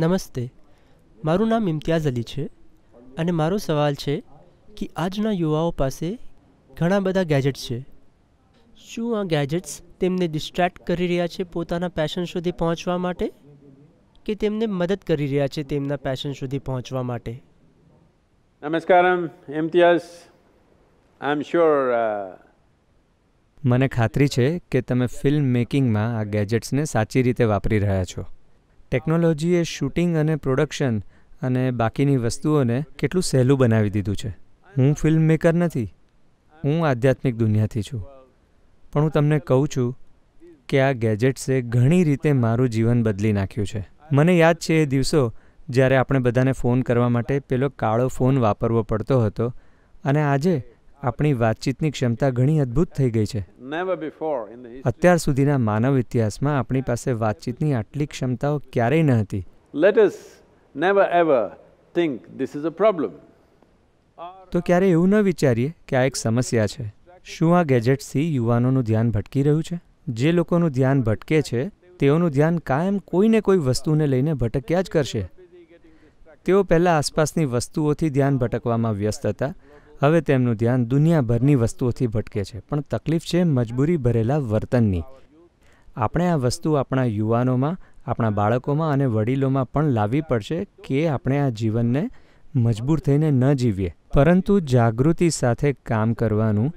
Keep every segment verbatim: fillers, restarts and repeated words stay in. નમસ્તે, મારું નામ ઇમ્તિયાઝ અલી છે અને મારો સવાલ છે કે આજના યુવાઓ પાસે ઘણા બધા ગેજેટ્સ છે. શું આ ગેજેટ્સ તેમને ડિસ્ટ્રેક્ટ કરી રહ્યા છે પોતાના પેશન સુધી પહોંચવા માટે કે તેમને મદદ કરી રહ્યા છે તેમના પેશન સુધી પહોંચવા માટે? નમસ્કારમ ઇમ્તિયાઝ, આઈ એમ શ્યોર, મને ખાતરી છે કે તમે ફિલ્મ મેકિંગમાં આ ગેજેટ્સને સાચી રીતે વાપરી રહ્યા છો. ટેકનોલોજીએ શૂટિંગ અને પ્રોડક્શન અને બાકીની વસ્તુઓને કેટલું સહેલું બનાવી દીધું છે. હું ફિલ્મ મેકર નથી, હું આધ્યાત્મિક દુનિયાથી છું, પણ હું તમને કહું છું કે આ ગેજેટ્સે ઘણી રીતે મારું જીવન બદલી નાખ્યું છે. મને યાદ છે એ દિવસો જ્યારે આપણે બધાને ફોન કરવા માટે પેલો કાળો ફોન વાપરવો પડતો હતો, અને આજે આપણી વાતચીતની ક્ષમતા ઘણી અદ્ભુત થઈ ગઈ છે. અત્યાર સુધીના માનવ ઇતિહાસમાં આપણી પાસે વાતચીતની આટલી ક્ષમતાઓ ક્યારેય ન હતી. તો ક્યારે એવું ન વિચારીએ કે આ એક સમસ્યા છે. શું આ ગેજેટ્સથી યુવાનોનું ધ્યાન ભટકી રહ્યું છે? જે લોકોનું ધ્યાન ભટકે છે તેઓનું ધ્યાન કાયમ કોઈને કોઈ વસ્તુને લઈને ભટક્યા જ કરશે. તેઓ પહેલાં આસપાસની વસ્તુઓથી ધ્યાન ભટકવામાં વ્યસ્ત હતા, હવે તેમનું ધ્યાન દુનિયાભરની વસ્તુઓથી ભટકે છે. પણ તકલીફ છે મજબૂરી ભરેલા વર્તનની. આપણે આ વસ્તુ આપણા યુવાનોમાં, આપણા બાળકોમાં અને વડીલોમાં પણ લાવવી પડશે કે આપણે આ જીવનને મજબૂર થઈને ન જીવીએ, પરંતુ જાગૃતિ સાથે કામ કરવાનું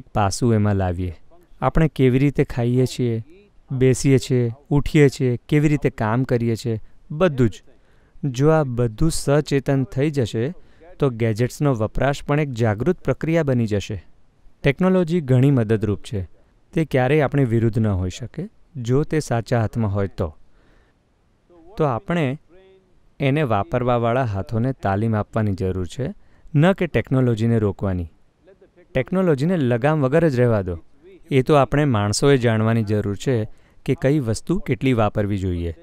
એક પાસું એમાં લાવીએ. આપણે કેવી રીતે ખાઈએ છીએ, બેસીએ છીએ, ઉઠીએ છીએ, કેવી રીતે કામ કરીએ છીએ, બધું જ. જો આ બધું સચેતન થઈ જશે તો ગેજેટ્સનો વપરાશ પણ એક જાગૃત પ્રક્રિયા બની જશે. ટેકનોલોજી ઘણી મદદરૂપ છે, તે ક્યારેય આપણી વિરુદ્ધ ન હોઈ શકે જો તે સાચા હાથમાં હોય તો. તો આપણે એને વાપરવાવાળા હાથોને તાલીમ આપવાની જરૂર છે, ન કે ટેકનોલોજીને રોકવાની. ટેકનોલોજીને લગામ વગર જ રહેવા દો. એ તો આપણે માણસોએ જાણવાની જરૂર છે કે કઈ વસ્તુ કેટલી વાપરવી જોઈએ.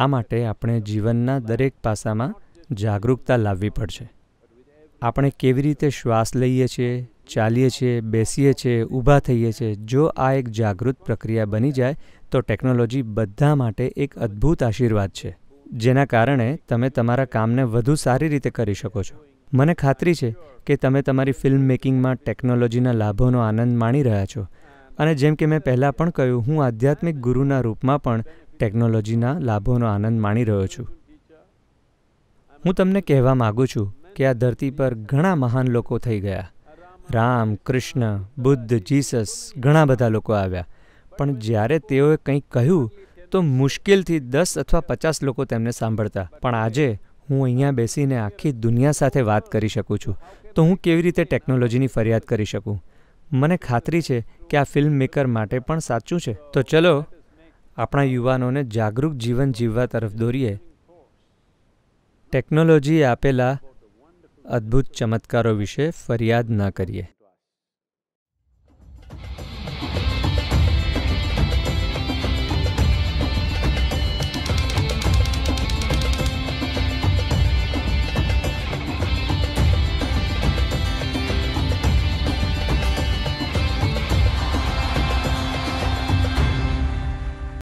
આ માટે આપણે જીવનના દરેક પાસામાં જાગૃતતા લાવવી પડશે. આપણે કેવી રીતે શ્વાસ લઈએ છીએ, ચાલીએ છીએ, બેસીએ છીએ, ઊભા થઈએ છીએ, જો આ એક જાગૃત પ્રક્રિયા બની જાય તો ટેકનોલોજી બધા માટે એક અદ્ભુત આશીર્વાદ છે, જેના કારણે તમે તમારા કામને વધુ સારી રીતે કરી શકો છો. મને ખાતરી છે કે તમે તમારી ફિલ્મ મેકિંગમાં ટેકનોલોજીના લાભોનો આનંદ માણી રહ્યા છો, અને જેમ કે મેં પહેલાં પણ કહ્યું, હું આધ્યાત્મિક ગુરુના રૂપમાં પણ ટેકનોલોજીના લાભોનો આનંદ માણી રહ્યો છું. હું તમને કહેવા માગું છું કે આ ધરતી પર ઘણા મહાન લોકો થઈ ગયા. રામ, કૃષ્ણ, બુદ્ધ, જીસસ, ઘણા બધા લોકો આવ્યા, પણ જ્યારે તેઓએ કંઈક કહ્યું તો મુશ્કેલથી દસ અથવા પચાસ લોકો તેમને સાંભળતા. પણ આજે હું અહીંયા બેસીને આખી દુનિયા સાથે વાત કરી શકું છું. તો હું કેવી રીતે ટેકનોલોજીની ફરિયાદ કરી શકું? મને ખાતરી છે કે આ ફિલ્મ મેકર માટે પણ સાચું છે. તો ચલો આપણા યુવાનોને જાગૃત જીવન જીવવા તરફ દોરીએ. ટેકનોલોજીએ આપેલા અદ્ભુત ચમત્કારો વિશે ફરિયાદ ન કરીએ.